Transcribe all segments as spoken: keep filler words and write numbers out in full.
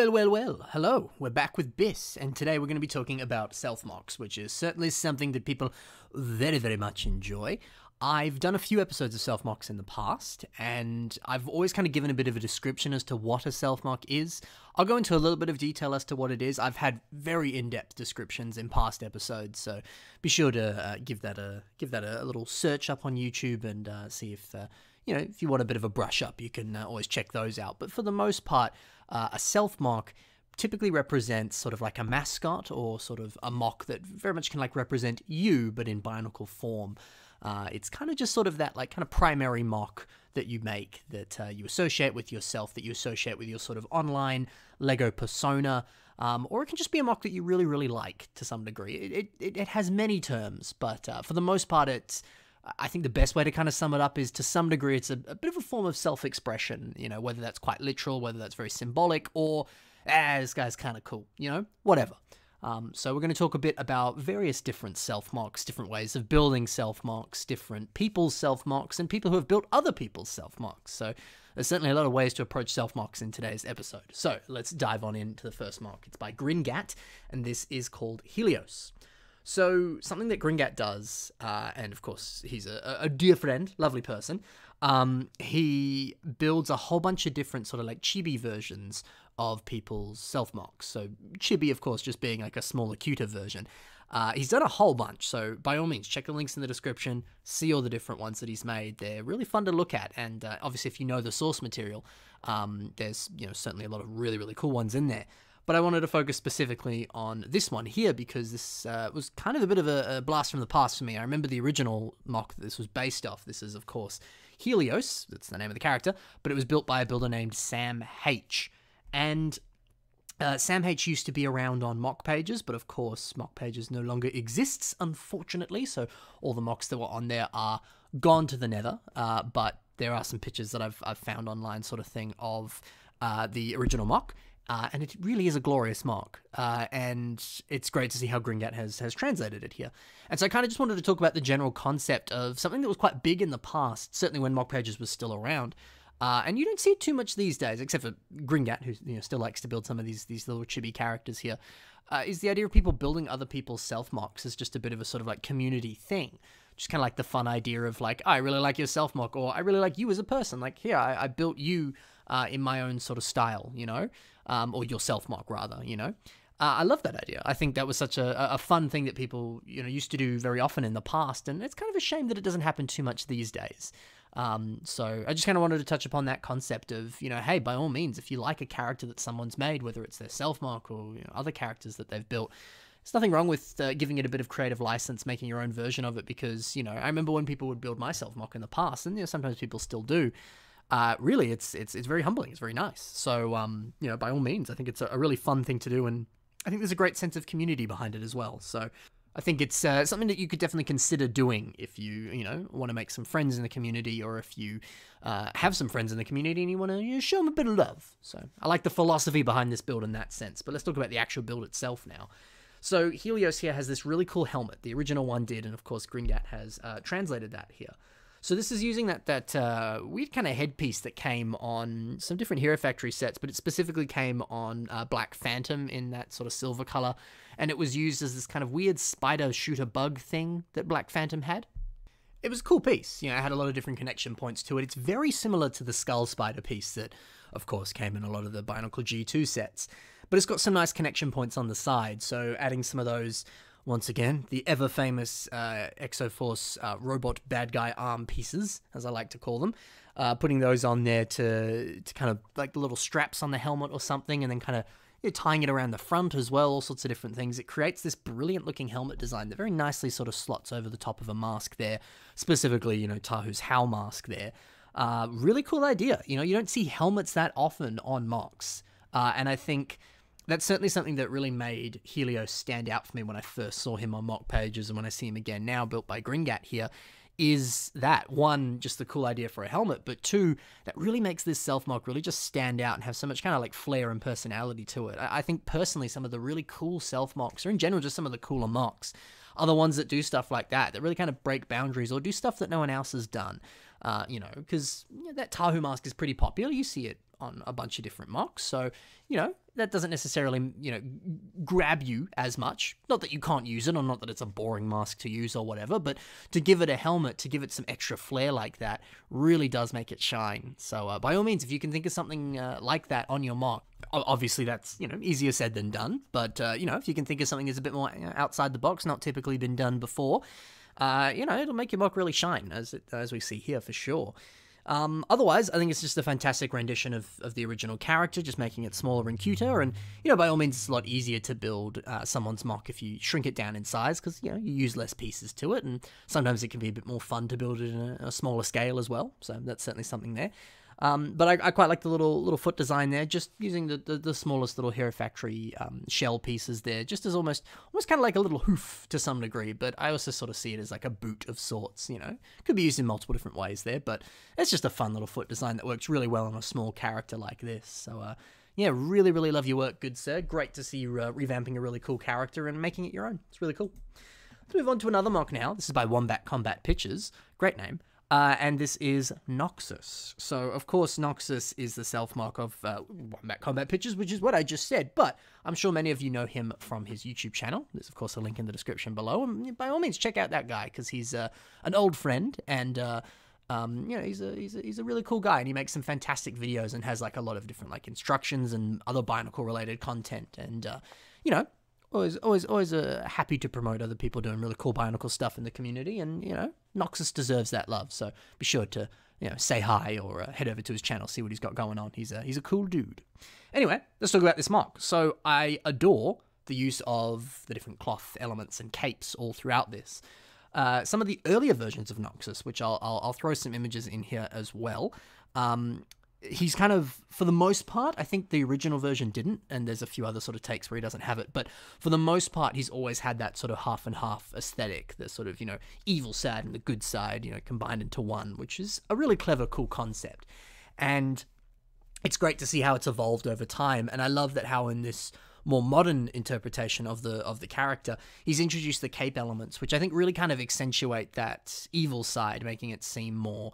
Well, well, well, hello, we're back with Biss, and today we're going to be talking about self-mocks, which is certainly something that people very, very much enjoy. I've done a few episodes of self-mocks in the past, and I've always kind of given a bit of a description as to what a self-mock is. I'll go into a little bit of detail as to what it is. I've had very in-depth descriptions in past episodes, so be sure to uh, give that a give that a little search up on YouTube and uh, see if... Uh, You know, if you want a bit of a brush up, you can uh, always check those out. But for the most part, uh, a self-mock typically represents sort of like a mascot or sort of a mock that very much can like represent you, but in Bionicle form. Uh, it's kind of just sort of that like kind of primary mock that you make, that uh, you associate with yourself, that you associate with your sort of online Lego persona. Um, or it can just be a mock that you really, really like to some degree. It, it, it has many terms, but uh, for the most part, it's... I think the best way to kind of sum it up is, to some degree, it's a, a bit of a form of self-expression, you know, whether that's quite literal, whether that's very symbolic, or, ah, this guy's kind of cool, you know, whatever. Um, so we're going to talk a bit about various different self-mocks, different ways of building self-mocks, different people's self-mocks, and people who have built other people's self-mocks. So there's certainly a lot of ways to approach self-mocks in today's episode. So let's dive on into the first mock. It's by Gringat, and this is called Helios. So something that Gringat does, uh, and of course he's a, a dear friend, lovely person, um, he builds a whole bunch of different sort of like chibi versions of people's self-mocks. So chibi, of course, just being like a smaller, cuter version. Uh, he's done a whole bunch, so by all means, check the links in the description, see all the different ones that he's made. They're really fun to look at, and uh, obviously if you know the source material, um, there's, you know, certainly a lot of really, really cool ones in there. But I wanted to focus specifically on this one here because this uh, was kind of a bit of a, a blast from the past for me. I remember the original mock that this was based off. This is, of course, Helios. That's the name of the character. But it was built by a builder named Sam H. And uh, Sam H used to be around on mock pages, but of course, mock pages no longer exists, unfortunately. So all the mocks that were on there are gone to the nether. Uh, but there are some pictures that I've, I've found online sort of thing of uh, the original mock. Uh, and it really is a glorious mock, uh, and it's great to see how Gringat has, has translated it here. And so I kind of just wanted to talk about the general concept of something that was quite big in the past, certainly when mock pages was still around. Uh, and you don't see it too much these days, except for Gringat, who, you know, still likes to build some of these, these little chibi characters here, uh, is the idea of people building other people's self-mocks as just a bit of a sort of like community thing. Just kind of like the fun idea of like, oh, I really like your self-mock, or I really like you as a person. Like, here, I, I built you... Uh, in my own sort of style, you know, um, or your self-mock rather, you know. Uh, I love that idea. I think that was such a, a fun thing that people, you know, used to do very often in the past, and it's kind of a shame that it doesn't happen too much these days. Um, so I just kind of wanted to touch upon that concept of, you know, hey, by all means, if you like a character that someone's made, whether it's their self-mock or, you know, other characters that they've built, there's nothing wrong with uh, giving it a bit of creative license, making your own version of it, because, you know, I remember when people would build my self-mock in the past, and, you know, sometimes people still do. Uh, really, it's it's it's very humbling. It's very nice. So, um, you know, by all means, I think it's a, a really fun thing to do, and I think there's a great sense of community behind it as well. So, I think it's uh, something that you could definitely consider doing if you you know want to make some friends in the community, or if you uh, have some friends in the community and you want to, you know, show them a bit of love. So, I like the philosophy behind this build in that sense. But let's talk about the actual build itself now. So, Helios here has this really cool helmet. The original one did, and of course, Gringat has uh, translated that here. So this is using that that uh, weird kind of headpiece that came on some different Hero Factory sets, but it specifically came on uh, Black Phantom in that sort of silver color, and it was used as this kind of weird spider shooter bug thing that Black Phantom had. It was a cool piece, you know, it had a lot of different connection points to it. It's very similar to the Skull Spider piece that, of course, came in a lot of the Bionicle G two sets, but it's got some nice connection points on the side, so adding some of those... Once again, the ever-famous uh, Exoforce uh, robot bad guy arm pieces, as I like to call them, uh, putting those on there to to kind of like the little straps on the helmet or something, and then kind of, you know, tying it around the front as well, all sorts of different things. It creates this brilliant-looking helmet design that very nicely sort of slots over the top of a mask there, specifically, you know, Tahu's Howl mask there. Uh, really cool idea. You know, you don't see helmets that often on mocks, uh, and I think... That's certainly something that really made Helios stand out for me when I first saw him on mock pages, and when I see him again now, built by Gringat here, is that, one, just the cool idea for a helmet, but two, that really makes this self-mock really just stand out and have so much kind of like flair and personality to it. I, I think personally some of the really cool self-mocks, or in general just some of the cooler mocks, are the ones that do stuff like that, that really kind of break boundaries or do stuff that no one else has done, uh, you know, because, you know, that Tahu mask is pretty popular. You see it on a bunch of different mocks. So, you know, that doesn't necessarily, you know, grab you as much. Not that you can't use it, or not that it's a boring mask to use or whatever, but to give it a helmet, to give it some extra flair like that, really does make it shine. So uh, by all means, if you can think of something uh, like that on your mock, obviously that's, you know, easier said than done. But, uh, you know, if you can think of something that's a bit more outside the box, not typically been done before, uh, you know, it'll make your mock really shine, as, it, as we see here for sure. Um, otherwise, I think it's just a fantastic rendition of, of the original character, just making it smaller and cuter, and, you know, by all means, it's a lot easier to build uh, someone's mock if you shrink it down in size, because, you know, you use less pieces to it, and sometimes it can be a bit more fun to build it in a, a smaller scale as well, so that's certainly something there. Um, but I, I quite like the little little foot design there, just using the, the, the smallest little Hero Factory um, shell pieces there, just as almost, almost kind of like a little hoof to some degree, but I also sort of see it as like a boot of sorts, you know. Could be used in multiple different ways there, but it's just a fun little foot design that works really well on a small character like this. So, uh, yeah, really, really love your work, good sir. Great to see you uh, revamping a really cool character and making it your own. It's really cool. Let's move on to another mock now. This is by Wombat Combat Pictures. Great name. Uh, and this is Noxus. So, of course, Noxus is the self-mock of uh, Wombat Combat Pictures, which is what I just said, but I'm sure many of you know him from his YouTube channel. There's, of course, a link in the description below, and by all means, check out that guy, because he's uh, an old friend, and, uh, um, you know, he's a, he's, a, he's a really cool guy, and he makes some fantastic videos and has, like, a lot of different, like, instructions and other Bionicle-related content, and, uh, you know, Always, always, always uh, happy to promote other people doing really cool Bionicle stuff in the community, and, you know, Noxus deserves that love, so be sure to, you know, say hi or uh, head over to his channel, see what he's got going on. He's a, he's a cool dude. Anyway, let's talk about this mock. So I adore the use of the different cloth elements and capes all throughout this. Uh, some of the earlier versions of Noxus, which I'll, I'll, I'll throw some images in here as well, um... he's kind of, for the most part, I think the original version didn't, and there's a few other sort of takes where he doesn't have it, but for the most part, he's always had that sort of half and half aesthetic, the sort of, you know, evil side and the good side, you know, combined into one, which is a really clever, cool concept. And it's great to see how it's evolved over time, and I love that how in this more modern interpretation of the of the character, he's introduced the cape elements, which I think really kind of accentuate that evil side, making it seem more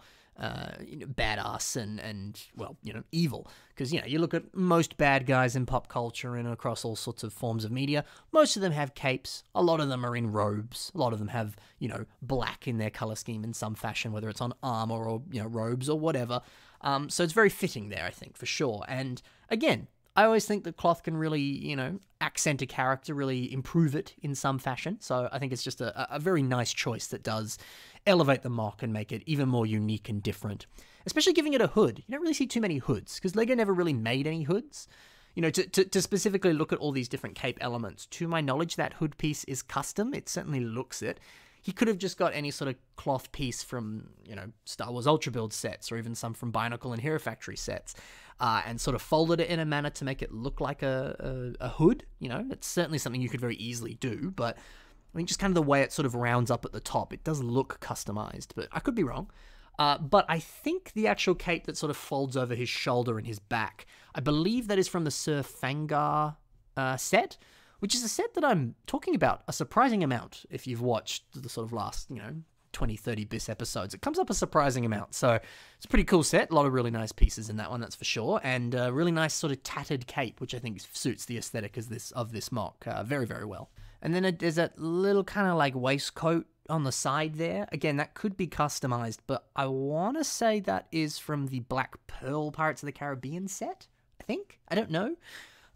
Uh, you know, badass and, and, well, you know, evil. Because, you know, you look at most bad guys in pop culture and across all sorts of forms of media, most of them have capes, a lot of them are in robes, a lot of them have, you know, black in their colour scheme in some fashion, whether it's on armour or, you know, robes or whatever. Um, so it's very fitting there, I think, for sure. And, again, I always think that cloth can really, you know, accent a character, really improve it in some fashion. So I think it's just a, a very nice choice that does elevate the mock and make it even more unique and different. Especially giving it a hood. You don't really see too many hoods, because LEGO never really made any hoods. You know, to, to, to specifically look at all these different cape elements, to my knowledge, that hood piece is custom. It certainly looks it. He could have just got any sort of cloth piece from, you know, Star Wars Ultra Build sets, or even some from Bionicle and Hero Factory sets, uh, and sort of folded it in a manner to make it look like a, a, a hood. You know, it's certainly something you could very easily do, but I mean, just kind of the way it sort of rounds up at the top, it does look customized, but I could be wrong. Uh, but I think the actual cape that sort of folds over his shoulder and his back, I believe that is from the Sir Fangar uh, set, which is a set that I'm talking about a surprising amount if you've watched the sort of last, you know, twenty, thirty BIS episodes. It comes up a surprising amount, so it's a pretty cool set. A lot of really nice pieces in that one, that's for sure, and a really nice sort of tattered cape, which I think suits the aesthetic of this, of this mock uh, very, very well. And then there's that little kind of like waistcoat on the side there. Again, that could be customized, but I want to say that is from the Black Pearl Pirates of the Caribbean set, I think? I don't know.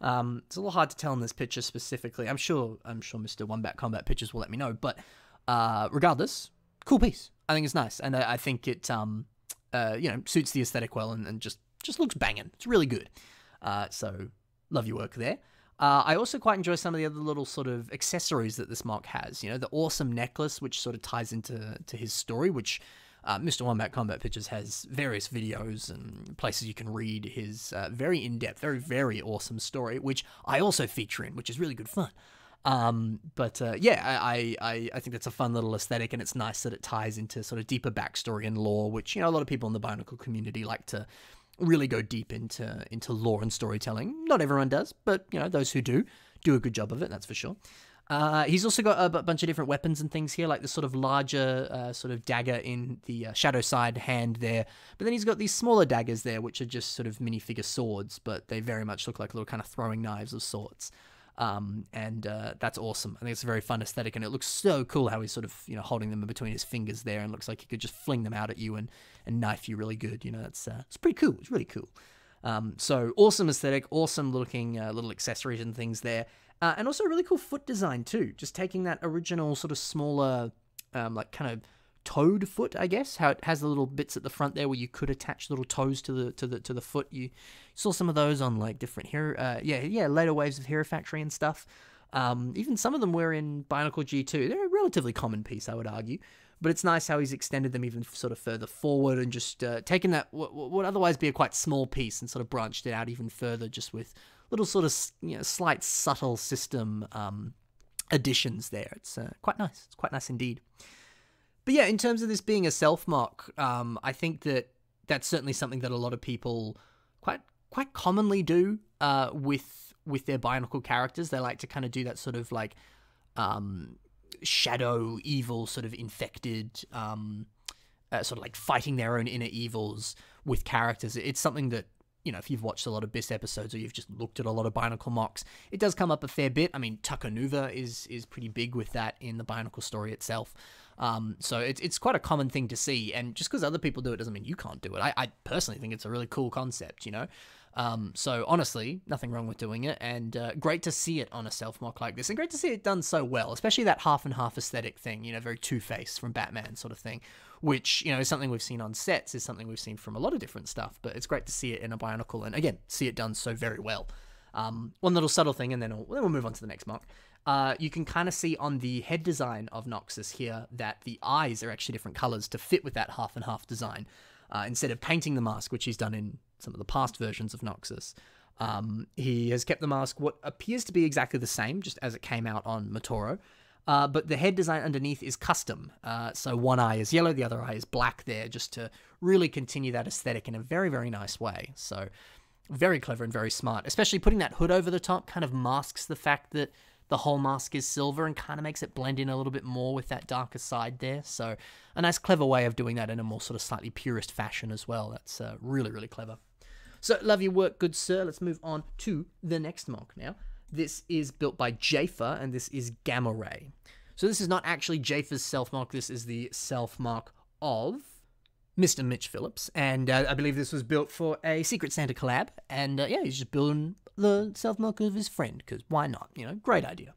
Um, it's a little hard to tell in this picture specifically. I'm sure, I'm sure Mister Wombat Combat Pictures will let me know. But uh, regardless, cool piece. I think it's nice, and I, I think it, um, uh, you know, suits the aesthetic well, and, and just just looks banging. It's really good. Uh, so love your work there. Uh, I also quite enjoy some of the other little sort of accessories that this mock has. You know, the awesome necklace, which sort of ties into to his story, which. Uh, Mister Wombat Combat Pictures has various videos and places you can read his uh, very in-depth, very, very awesome story, which I also feature in, which is really good fun. Um, but uh, yeah, I, I, I think that's a fun little aesthetic, and it's nice that it ties into sort of deeper backstory and lore, which, you know, a lot of people in the Bionicle community like to really go deep into, into lore and storytelling. Not everyone does, but, you know, those who do, do a good job of it, that's for sure. Uh, he's also got a bunch of different weapons and things here, like this sort of larger uh, sort of dagger in the uh, shadow side hand there. But then he's got these smaller daggers there, which are just sort of minifigure swords, but they very much look like little kind of throwing knives of sorts. Um, and uh, that's awesome. I think it's a very fun aesthetic, and it looks so cool how he's sort of, you know, holding them in between his fingers there, and looks like he could just fling them out at you and, and knife you really good. You know, that's uh, it's pretty cool. It's really cool. Um, so awesome aesthetic, awesome looking uh, little accessories and things there. Uh, and also a really cool foot design too. Just taking that original sort of smaller, um, like kind of toad foot, I guess. How it has the little bits at the front there where you could attach little toes to the to the to the foot. You saw some of those on like different hero, uh, yeah, yeah, later waves of Hero Factory and stuff. Um, even some of them were in Bionicle G two. They're a relatively common piece, I would argue. But it's nice how he's extended them even sort of further forward and just uh, taken that what would otherwise be a quite small piece and sort of branched it out even further, just with little sort of, you know, slight subtle system um, additions there. It's uh, quite nice. It's quite nice indeed. But yeah, in terms of this being a self-mock, um, I think that that's certainly something that a lot of people quite quite commonly do uh, with with their Bionicle characters. They like to kind of do that sort of like... Um, shadow evil sort of infected um uh, sort of like fighting their own inner evils with characters. It's something that, you know, if you've watched a lot of BIS episodes or you've just looked at a lot of Bionicle mocks, it does come up a fair bit. I mean, Tukanuva is is pretty big with that in the Bionicle story itself. Um so it's, it's quite a common thing to see, and just because other people do it doesn't mean you can't do it. I, I personally think it's a really cool concept, you know. Um, so honestly, nothing wrong with doing it, and uh, great to see it on a self-mock like this, and great to see it done so well, especially that half and half aesthetic thing, you know, very Two-Face from Batman sort of thing, which, you know, is something we've seen on sets, is something we've seen from a lot of different stuff, but it's great to see it in a Bionicle, and again, see it done so very well. Um, one little subtle thing, and then we'll, then we'll move on to the next mock. Uh, you can kind of see on the head design of Noxus here that the eyes are actually different colors to fit with that half and half design. Uh, instead of painting the mask, which he's done in some of the past versions of Noxus, um, he has kept the mask what appears to be exactly the same, just as it came out on Motoro, uh, but the head design underneath is custom. Uh, so one eye is yellow, the other eye is black there, just to really continue that aesthetic in a very, very nice way. So very clever and very smart, especially putting that hood over the top kind of masks the fact that the whole mask is silver and kind of makes it blend in a little bit more with that darker side there. So a nice clever way of doing that in a more sort of slightly purist fashion as well. That's uh, really, really clever. So love your work, good sir. Let's move on to the next mock now. This is built by Jayfa, and this is Gamma Ray. So this is not actually Jayfa's self-mock. This is the self-mock of Mister Mitch Phillips. And uh, I believe this was built for a Secret Santa collab. And uh, yeah, he's just building the self-mock of his friend, because why not? You know, great idea.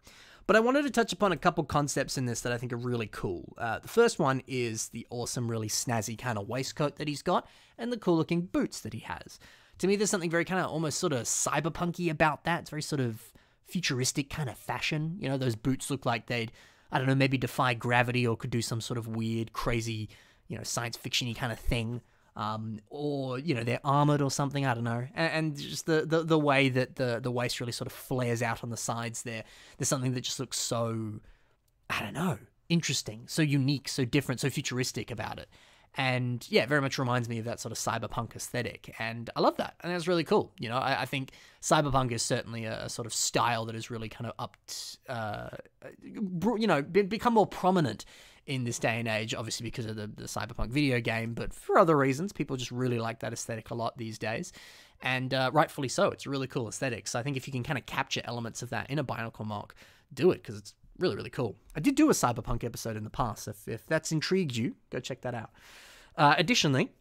But I wanted to touch upon a couple concepts in this that I think are really cool. Uh, the first one is the awesome, really snazzy kind of waistcoat that he's got, and the cool-looking boots that he has. To me, there's something very kind of almost sort of cyberpunky about that. It's very sort of futuristic kind of fashion. You know, those boots look like they'd, I don't know, maybe defy gravity, or could do some sort of weird, crazy, you know, science fiction-y kind of thing. Um, or, you know, they're armored or something, I don't know. And, and just the, the, the way that the, the waist really sort of flares out on the sides there, there's something that just looks so, I don't know, interesting, so unique, so different, so futuristic about it. And yeah, it very much reminds me of that sort of cyberpunk aesthetic, and I love that, and that's really cool. You know, I, I think cyberpunk is certainly a, a sort of style that has really kind of upped, uh, you know, become more prominent in this day and age, obviously because of the, the cyberpunk video game, but for other reasons, people just really like that aesthetic a lot these days, and uh, rightfully so. It's a really cool aesthetic. So I think if you can kind of capture elements of that in a Bionicle mock, do it, because it's really, really cool. I did do a cyberpunk episode in the past. If, if that's intrigued you, go check that out. Uh, additionally,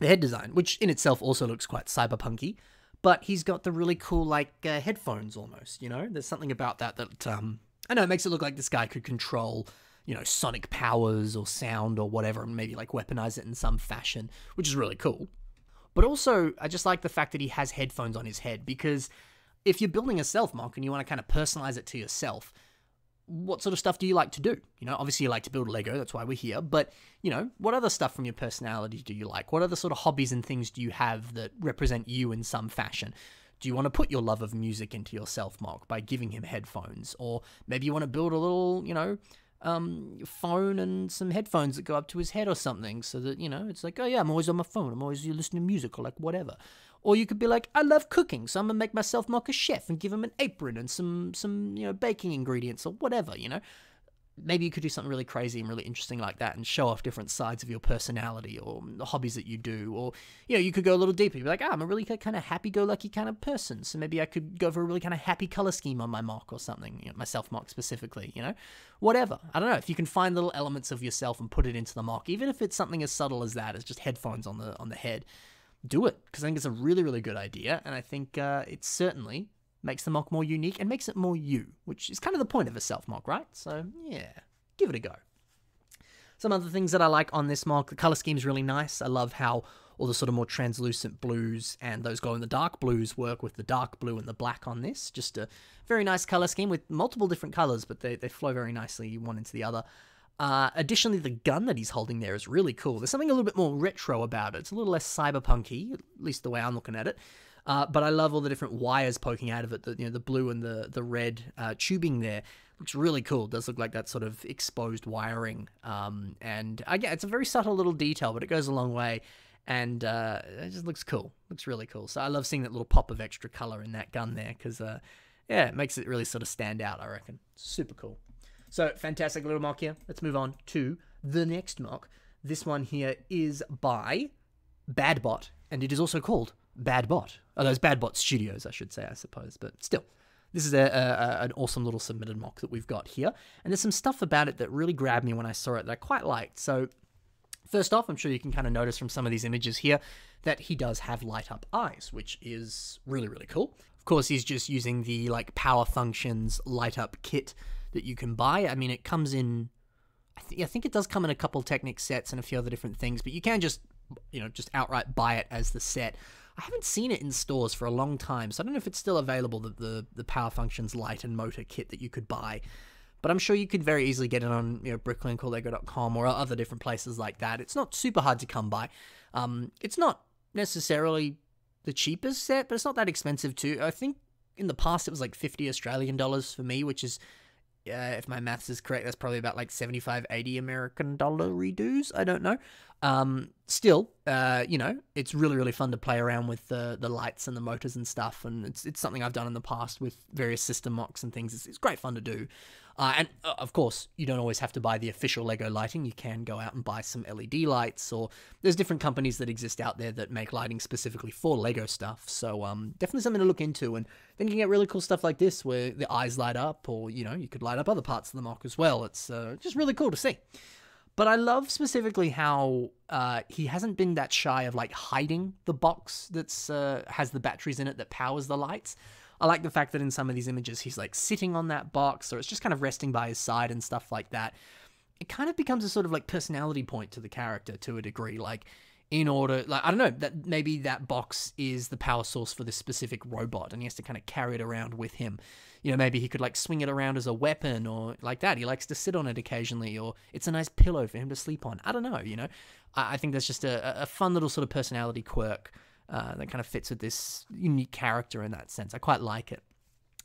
the head design, which in itself also looks quite cyberpunky, but he's got the really cool, like, uh, headphones almost, you know? There's something about that that, um, I know, it makes it look like this guy could control, you know, sonic powers or sound or whatever, and maybe like weaponize it in some fashion, which is really cool. But also, I just like the fact that he has headphones on his head, because if you're building a self-mock and you want to kind of personalize it to yourself, what sort of stuff do you like to do? You know, obviously you like to build Lego, that's why we're here, but, you know, what other stuff from your personality do you like? What other sort of hobbies and things do you have that represent you in some fashion? Do you want to put your love of music into your self-mock by giving him headphones? Or maybe you want to build a little, you know, um, phone and some headphones that go up to his head or something, so that, you know, it's like, oh yeah, I'm always on my phone, I'm always listening to music or like whatever. Or you could be like, I love cooking, so I'm gonna make myself mock a chef and give him an apron and some, some you know, baking ingredients or whatever, you know. Maybe you could do something really crazy and really interesting like that and show off different sides of your personality or the hobbies that you do. Or, you know, you could go a little deeper. You'd be like, ah, I'm a really kind of happy-go-lucky kind of person. So maybe I could go for a really kind of happy color scheme on my mock or something, you know, my self-mock specifically, you know, whatever. I don't know. If you can find little elements of yourself and put it into the mock, even if it's something as subtle as that, as just headphones on the, on the head, do it. Because I think it's a really, really good idea. And I think uh, it certainly makes the mock more unique and makes it more you, which is kind of the point of a self-mock, right? So, yeah, give it a go. Some other things that I like on this mock, the color scheme's really nice. I love how all the sort of more translucent blues and those glow-in-the-dark blues work with the dark blue and the black on this. Just a very nice color scheme with multiple different colors, but they, they flow very nicely one into the other. Uh, additionally, the gun that he's holding there is really cool. There's something a little bit more retro about it. It's a little less cyberpunk-y, at least the way I'm looking at it. Uh, but I love all the different wires poking out of it, the, you know, the blue and the, the red uh, tubing there. Looks really cool. It does look like that sort of exposed wiring. Um, and again, it's a very subtle little detail, but it goes a long way. And uh, it just looks cool. Looks really cool. So I love seeing that little pop of extra color in that gun there because, uh, yeah, it makes it really sort of stand out, I reckon. Super cool. So fantastic little mock here. Let's move on to the next mock. This one here is by BadBot, and it is also called BadBot. Oh, those BadBot Studios, I should say, I suppose. But still, this is a, a, an awesome little submitted mock that we've got here. And there's some stuff about it that really grabbed me when I saw it that I quite liked. So first off, I'm sure you can kind of notice from some of these images here that he does have light-up eyes, which is really, really cool. Of course, he's just using the, like, Power Functions light-up kit that you can buy. I mean, it comes in... I, th I think it does come in a couple Technic sets and a few other different things, but you can just, you know, just outright buy it as the set. I haven't seen it in stores for a long time, so I don't know if it's still available, the, the, the Power Functions light and motor kit that you could buy. But I'm sure you could very easily get it on, you know, Bricklink or Lego dot com or other different places like that. It's not super hard to come by. Um, it's not necessarily the cheapest set, but it's not that expensive too. I think in the past it was like fifty Australian dollars for me, which is, uh, if my maths is correct, that's probably about like seventy-five, eighty American dollar redos. I don't know. Um, still, uh, you know, it's really, really fun to play around with the, the lights and the motors and stuff. And it's, it's something I've done in the past with various system mocks and things. It's, it's great fun to do. Uh, and uh, of course, you don't always have to buy the official Lego lighting. You can go out and buy some L E D lights, or there's different companies that exist out there that make lighting specifically for Lego stuff. So, um, definitely something to look into. And then you can get really cool stuff like this where the eyes light up, or, you know, you could light up other parts of the mock as well. It's, uh, just really cool to see. But I love specifically how uh, he hasn't been that shy of, like, hiding the box that's uh, has the batteries in it that powers the lights. I like the fact that in some of these images he's, like, sitting on that box, or it's just kind of resting by his side and stuff like that. It kind of becomes a sort of, like, personality point to the character to a degree. Like, in order, like, I don't know, that maybe that box is the power source for this specific robot and he has to kind of carry it around with him. You know, maybe he could, like, swing it around as a weapon or like that. He likes to sit on it occasionally, or it's a nice pillow for him to sleep on. I don't know, you know. I, I think that's just a, a fun little sort of personality quirk uh, that kind of fits with this unique character in that sense. I quite like it.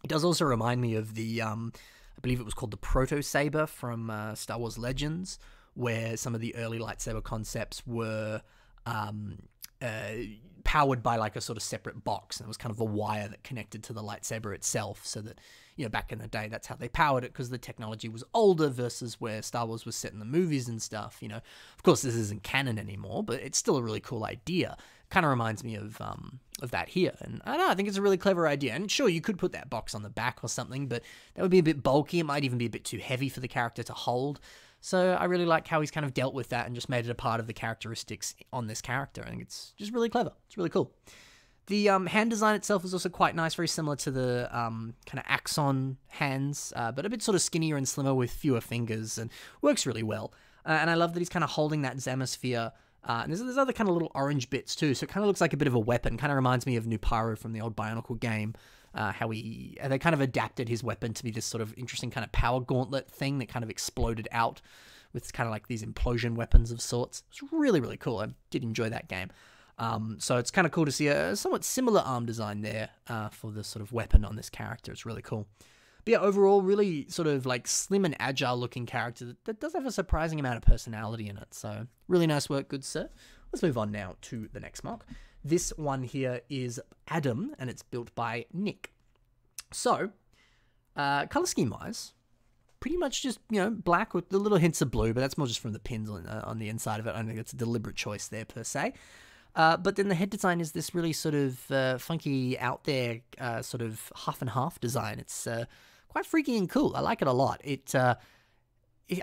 It does also remind me of the, um, I believe it was called the Proto Saber from uh, Star Wars Legends, where some of the early lightsaber concepts were... Um, uh, powered by, like, a sort of separate box, and it was kind of a wire that connected to the lightsaber itself, so that, you know, back in the day, that's how they powered it, because the technology was older versus where Star Wars was set in the movies and stuff, you know. Of course, this isn't canon anymore, but it's still a really cool idea. Kind of reminds me of um, of that here, and I don't know, I think it's a really clever idea. And sure, you could put that box on the back or something, but that would be a bit bulky. It might even be a bit too heavy for the character to hold. So I really like how he's kind of dealt with that and just made it a part of the characteristics on this character. I think it's just really clever. It's really cool. The um, hand design itself is also quite nice, very similar to the um, kind of Axon hands, uh, but a bit sort of skinnier and slimmer with fewer fingers, and works really well. Uh, and I love that he's kind of holding that Zamosphere. Uh, and there's, there's other kind of little orange bits too, so it kind of looks like a bit of a weapon. Kind of reminds me of Nuparo from the old Bionicle game. Uh, how he, they kind of adapted his weapon to be this sort of interesting kind of power gauntlet thing that kind of exploded out with kind of like these implosion weapons of sorts. It's really, really cool. I did enjoy that game. Um, so it's kind of cool to see a somewhat similar arm design there uh, for the sort of weapon on this character. It's really cool. But yeah, overall, really sort of like slim and agile looking character that, that does have a surprising amount of personality in it. So really nice work, good sir. Let's move on now to the next mock. This one here is Adam, and it's built by Nick. So, uh, color scheme-wise, pretty much just, you know, black with the little hints of blue, but that's more just from the pins on, uh, on the inside of it. I don't think it's a deliberate choice there, per se. Uh, but then the head design is this really sort of uh, funky, out there, uh, sort of half-and-half design. It's uh, quite freaky and cool. I like it a lot. It... Uh,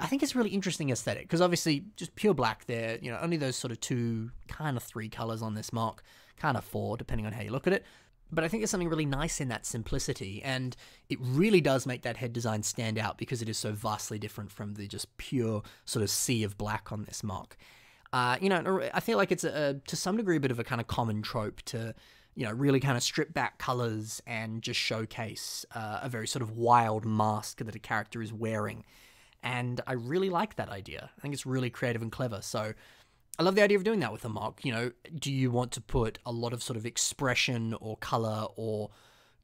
I think it's a really interesting aesthetic, because obviously just pure black there, you know, only those sort of two, kind of three colors on this M O C, kind of four, depending on how you look at it. But I think there's something really nice in that simplicity, and it really does make that head design stand out because it is so vastly different from the just pure sort of sea of black on this M O C. Uh, you know, I feel like it's, a, to some degree, a bit of a kind of common trope to, you know, really kind of strip back colors and just showcase uh, a very sort of wild mask that a character is wearing. And I really like that idea. I think it's really creative and clever. So I love the idea of doing that with a M O C. You know, do you want to put a lot of sort of expression or color or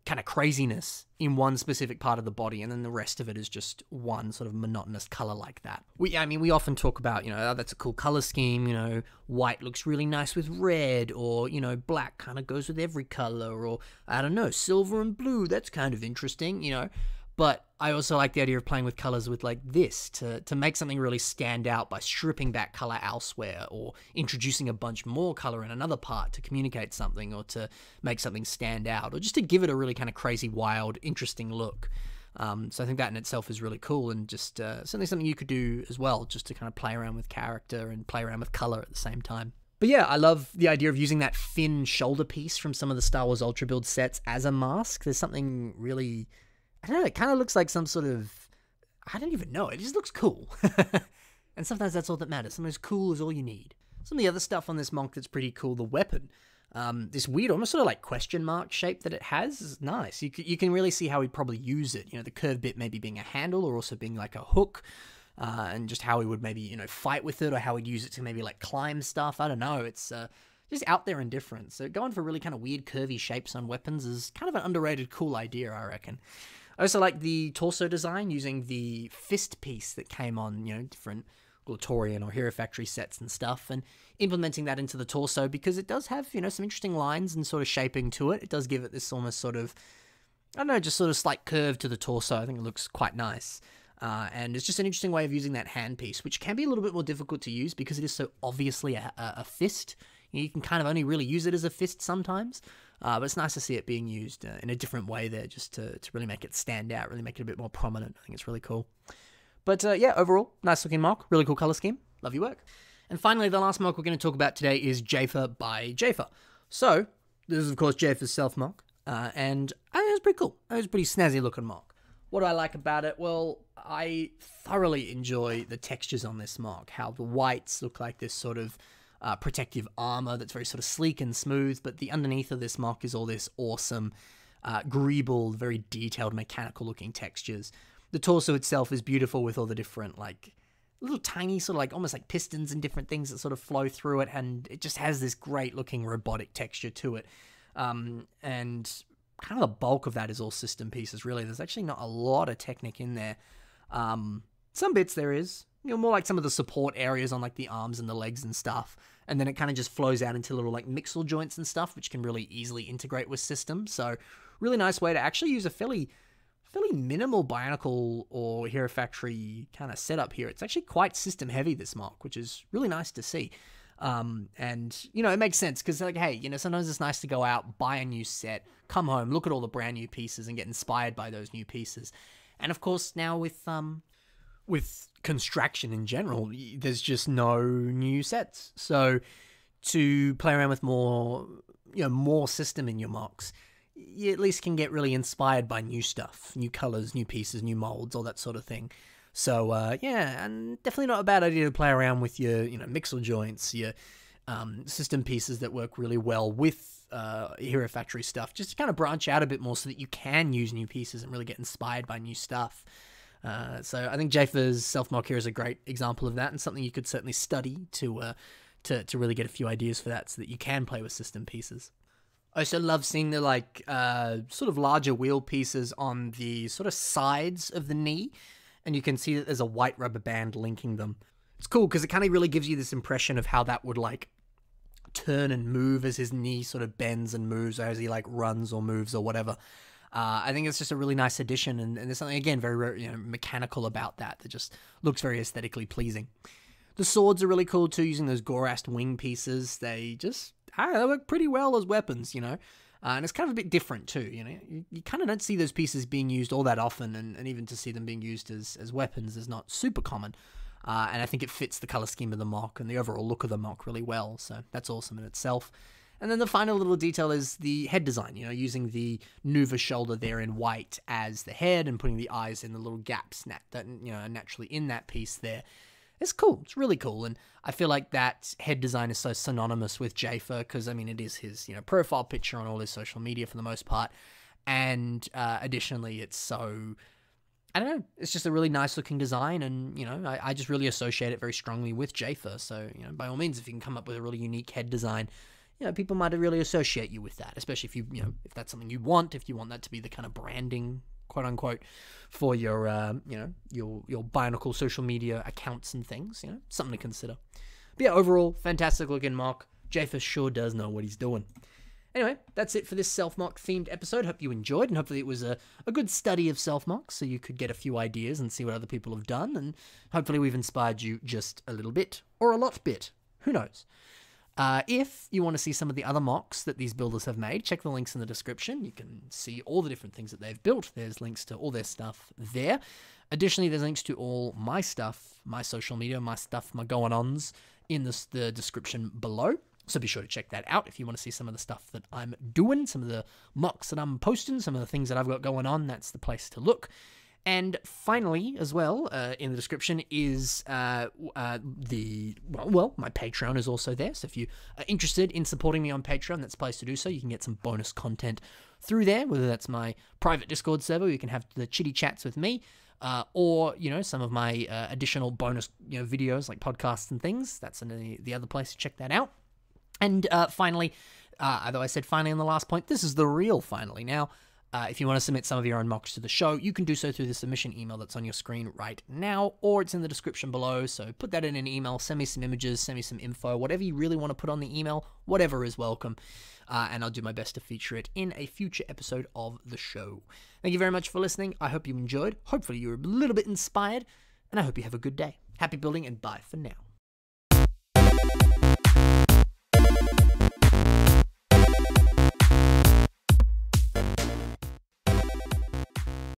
kind of craziness in one specific part of the body, and then the rest of it is just one sort of monotonous color like that? We, I mean, we often talk about, you know, oh, that's a cool color scheme. You know, white looks really nice with red, or, you know, black kind of goes with every color, or I don't know, silver and blue. That's kind of interesting, you know. But I also like the idea of playing with colors with like this to, to make something really stand out by stripping back color elsewhere, or introducing a bunch more color in another part to communicate something, or to make something stand out, or just to give it a really kind of crazy, wild, interesting look. Um, so I think that in itself is really cool, and just uh, certainly something you could do as well, just to kind of play around with character and play around with color at the same time. But yeah, I love the idea of using that fin shoulder piece from some of the Star Wars Ultra Build sets as a mask. There's something really... I don't know, it kind of looks like some sort of, I don't even know, it just looks cool. And sometimes that's all that matters. Sometimes cool is all you need. Some of the other stuff on this M O C that's pretty cool, the weapon. Um, this weird, almost sort of like question mark shape that it has is nice. You, you can really see how he'd probably use it. You know, the curved bit maybe being a handle, or also being like a hook. Uh, and just how he would maybe, you know, fight with it, or how he'd use it to maybe like climb stuff. I don't know, it's... Uh, just out there and different. So going for really kind of weird curvy shapes on weapons is kind of an underrated cool idea, I reckon. I also like the torso design, using the fist piece that came on, you know, different Glotorian or Hero Factory sets and stuff, and implementing that into the torso, because it does have, you know, some interesting lines and sort of shaping to it. It does give it this almost sort of, I don't know, just sort of slight curve to the torso. I think it looks quite nice. Uh, and it's just an interesting way of using that hand piece, which can be a little bit more difficult to use because it is so obviously a, a, a fist. You can kind of only really use it as a fist sometimes, uh, but it's nice to see it being used uh, in a different way there, just to, to really make it stand out, really make it a bit more prominent. I think it's really cool. But uh, yeah, overall, nice looking M O C, really cool color scheme, love your work. And finally, the last M O C we're going to talk about today is Jayfa by Jayfa. So, this is of course Jayfa's self M O C, uh, and I think it was pretty cool. It was a pretty snazzy looking M O C. What do I like about it? Well, I thoroughly enjoy the textures on this M O C, how the whites look like this sort of Uh, protective armor that's very sort of sleek and smooth, but the underneath of this M O C is all this awesome, uh, greeble, very detailed, mechanical-looking textures. The torso itself is beautiful with all the different, like, little tiny sort of, like, almost like pistons and different things that sort of flow through it, and it just has this great-looking robotic texture to it. Um, and kind of the bulk of that is all system pieces, really. There's actually not a lot of Technic in there. Um, some bits there is. You know, more like some of the support areas on like the arms and the legs and stuff. And then it kind of just flows out into little like mixel joints and stuff, which can really easily integrate with systems. So really nice way to actually use a fairly, fairly minimal Bionicle or Hero Factory kind of setup here. It's actually quite system heavy, this M O C, which is really nice to see. Um, and you know, it makes sense because like, hey, you know, sometimes it's nice to go out, buy a new set, come home, look at all the brand new pieces and get inspired by those new pieces. And of course now with, um, with construction in general, there's just no new sets. So to play around with more, you know, more system in your M O Cs, you at least can get really inspired by new stuff, new colors, new pieces, new molds, all that sort of thing. So uh, yeah, and definitely not a bad idea to play around with your, you know, mixel joints, your um, system pieces that work really well with uh, Hero Factory stuff, just to kind of branch out a bit more so that you can use new pieces and really get inspired by new stuff. Uh, so I think Jayfa's self-M O C here is a great example of that, and something you could certainly study to, uh, to to really get a few ideas for that, so that you can play with system pieces. I also love seeing the like uh, sort of larger wheel pieces on the sort of sides of the knee, and you can see that there's a white rubber band linking them. It's cool because it kind of really gives you this impression of how that would like turn and move as his knee sort of bends and moves, as he like runs or moves or whatever. Uh, I think it's just a really nice addition, and, and there's something, again, very you know, mechanical about that that just looks very aesthetically pleasing. The swords are really cool too, using those Gorast wing pieces. They just, I don't know, they work pretty well as weapons, you know. Uh, and it's kind of a bit different too, you know. You, you kind of don't see those pieces being used all that often, and, and even to see them being used as, as weapons is not super common. Uh, and I think it fits the color scheme of the M O C and the overall look of the M O C really well, so that's awesome in itself. And then the final little detail is the head design, you know, using the Nuva shoulder there in white as the head and putting the eyes in the little gaps that, you know, are naturally in that piece there. It's cool. It's really cool. And I feel like that head design is so synonymous with Jafer because, I mean, it is his, you know, profile picture on all his social media for the most part. And uh, additionally, it's so, I don't know, it's just a really nice looking design, and, you know, I, I just really associate it very strongly with Jafer. So, you know, by all means, if you can come up with a really unique head design, you know, people might really associate you with that, especially if you, you know, if that's something you want, if you want that to be the kind of branding, quote unquote, for your, uh, you know, your your Bionicle social media accounts and things, you know, something to consider. But yeah, overall, fantastic looking M O C. Jafer sure does know what he's doing. Anyway, that's it for this self-M O C themed episode. Hope you enjoyed, and hopefully it was a, a good study of self-M O C, so you could get a few ideas and see what other people have done, and hopefully we've inspired you just a little bit, or a lot bit, who knows. Uh, if you want to see some of the other M O Cs that these builders have made, check the links in the description. You can see all the different things that they've built. There's links to all their stuff there. Additionally, there's links to all my stuff, my social media, my stuff, my going-ons in this, the description below. So be sure to check that out if you want to see some of the stuff that I'm doing, some of the M O Cs that I'm posting, some of the things that I've got going on. That's the place to look. And finally, as well, uh, in the description is uh, uh, the, well, well, my Patreon is also there. So if you are interested in supporting me on Patreon, that's a place to do so. You can get some bonus content through there, whether that's my private Discord server, where you can have the chitty chats with me, uh, or, you know, some of my uh, additional bonus, you know, videos like podcasts and things. That's in the other place to check that out. And uh, finally, uh, although I said finally in the last point, this is the real finally now. Uh, if you want to submit some of your own M O Cs to the show, you can do so through the submission email that's on your screen right now, or it's in the description below. So put that in an email, send me some images, send me some info, whatever you really want to put on the email, whatever is welcome. Uh, and I'll do my best to feature it in a future episode of the show. Thank you very much for listening. I hope you enjoyed. Hopefully you were a little bit inspired, and I hope you have a good day. Happy building, and bye for now.